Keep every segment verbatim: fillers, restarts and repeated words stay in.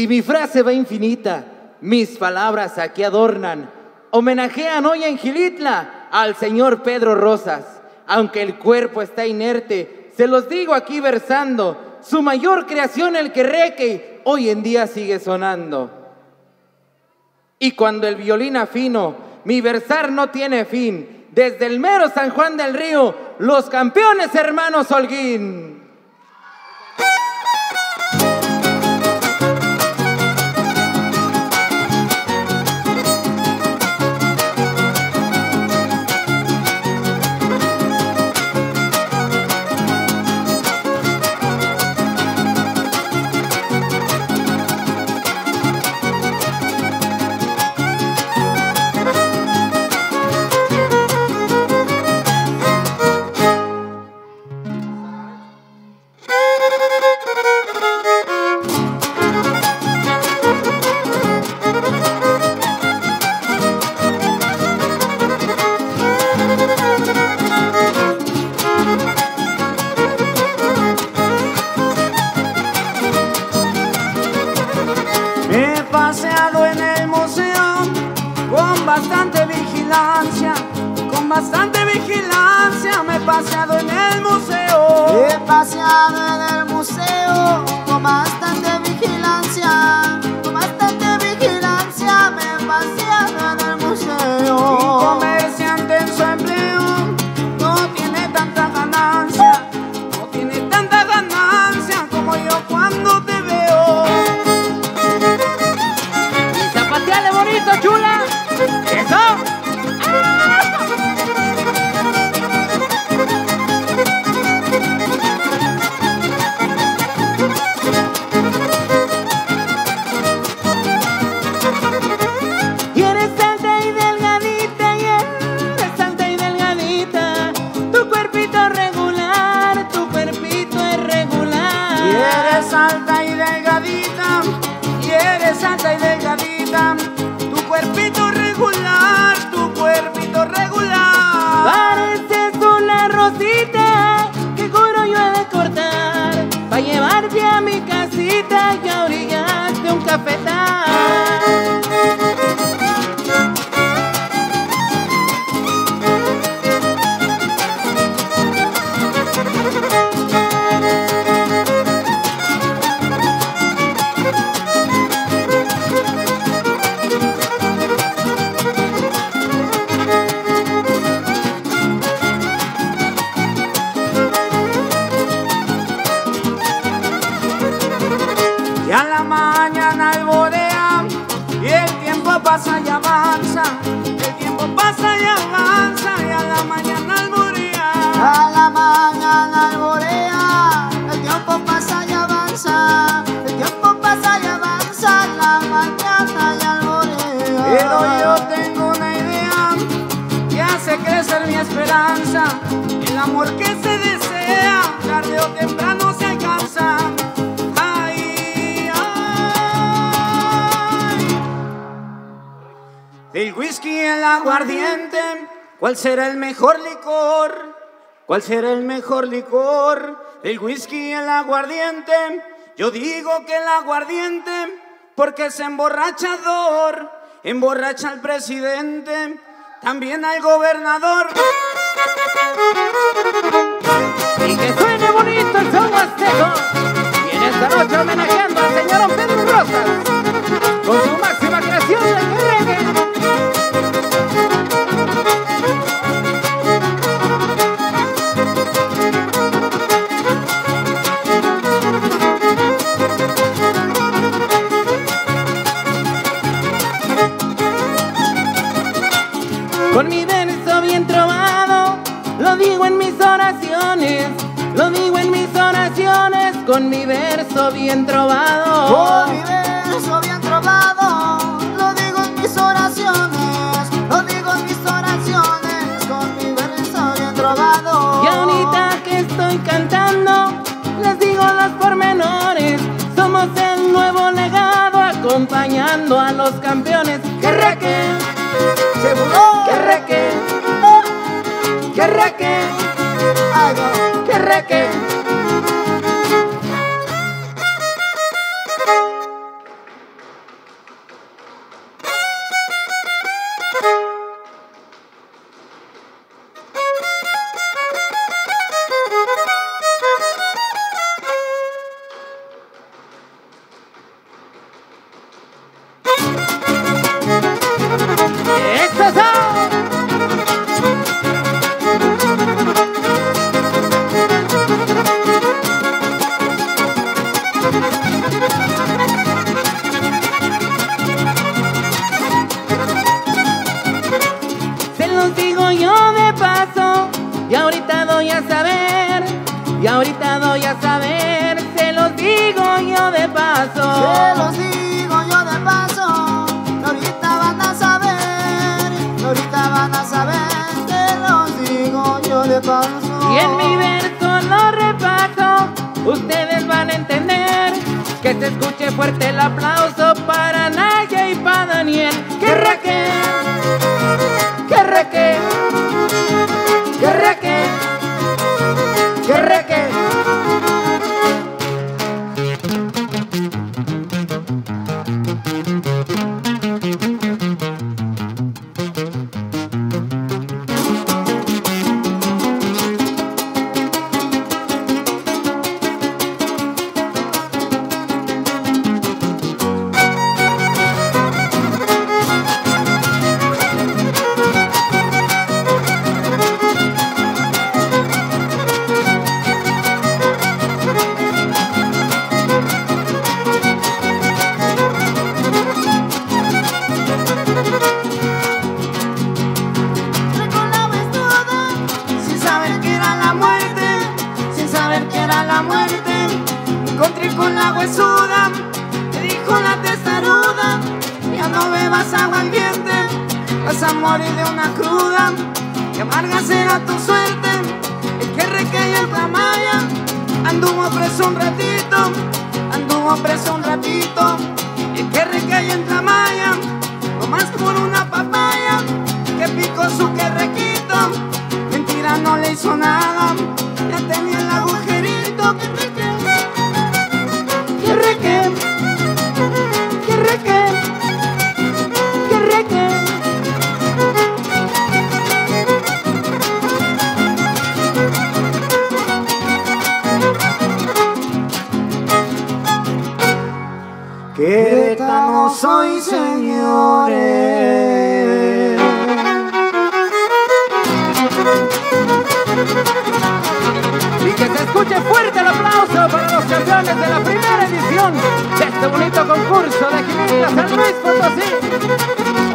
Y mi frase va infinita, mis palabras aquí adornan, homenajean hoy en Xilitla al señor Pedro Rosas. Aunque el cuerpo está inerte, se los digo aquí versando, su mayor creación, el querreque, hoy en día sigue sonando. Y cuando el violín afino, mi versar no tiene fin, desde el mero San Juan del Río, los campeones hermanos Olguin. ¿Cuál será el mejor licor? ¿Cuál será el mejor licor? ¿El whisky y el aguardiente? Yo digo que el aguardiente, porque es emborrachador. Emborracha al presidente, también al gobernador. Y que suene bonito el son huasteco. Y en esta noche homenajeando al señor Pedro Rosas, con su máxima creación de Querreque. Con mi verso bien trovado, lo digo en mis oraciones, lo digo en mis oraciones, con mi verso bien trovado. Con mi verso bien trovado, lo digo en mis oraciones, lo digo en mis oraciones, con mi verso bien trovado. Y ahorita que estoy cantando, les digo los pormenores, somos el nuevo legado, acompañando a los campeones. ¡Querreque! Querreque, querreque, querreque. y en mi verso lo repaso. Ustedes van a entender que se escuche fuerte el aplauso para Naya y para Daniel. Querreque, querreque, querreque, querreque. Querétano soy, señores. Y que se escuche fuerte el aplauso para los campeones de la primera edición de este bonito concurso de Xilitla, San Luis Potosí,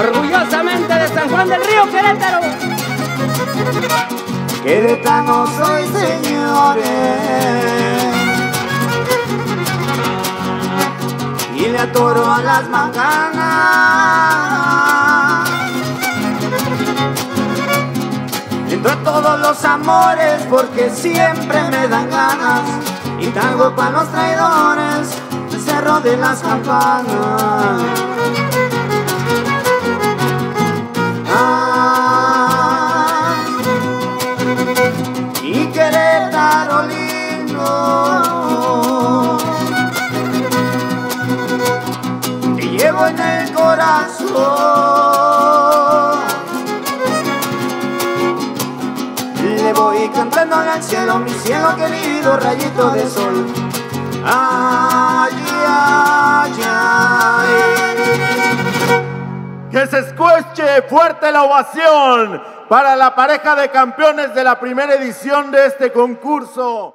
orgullosamente de San Juan del Río, Querétaro. Querétano soy, señores. Y le atoro a las macanas, entro a todos los amores porque siempre me dan ganas. Y tango pa' los traidores, el cerro de las campanas. Ah, y Querétaro lindo, llevo en el corazón. Le voy cantando al cielo, mi cielo querido, rayito de sol. Ay, ay, ay. Que se escuche fuerte la ovación para la pareja de campeones de la primera edición de este concurso.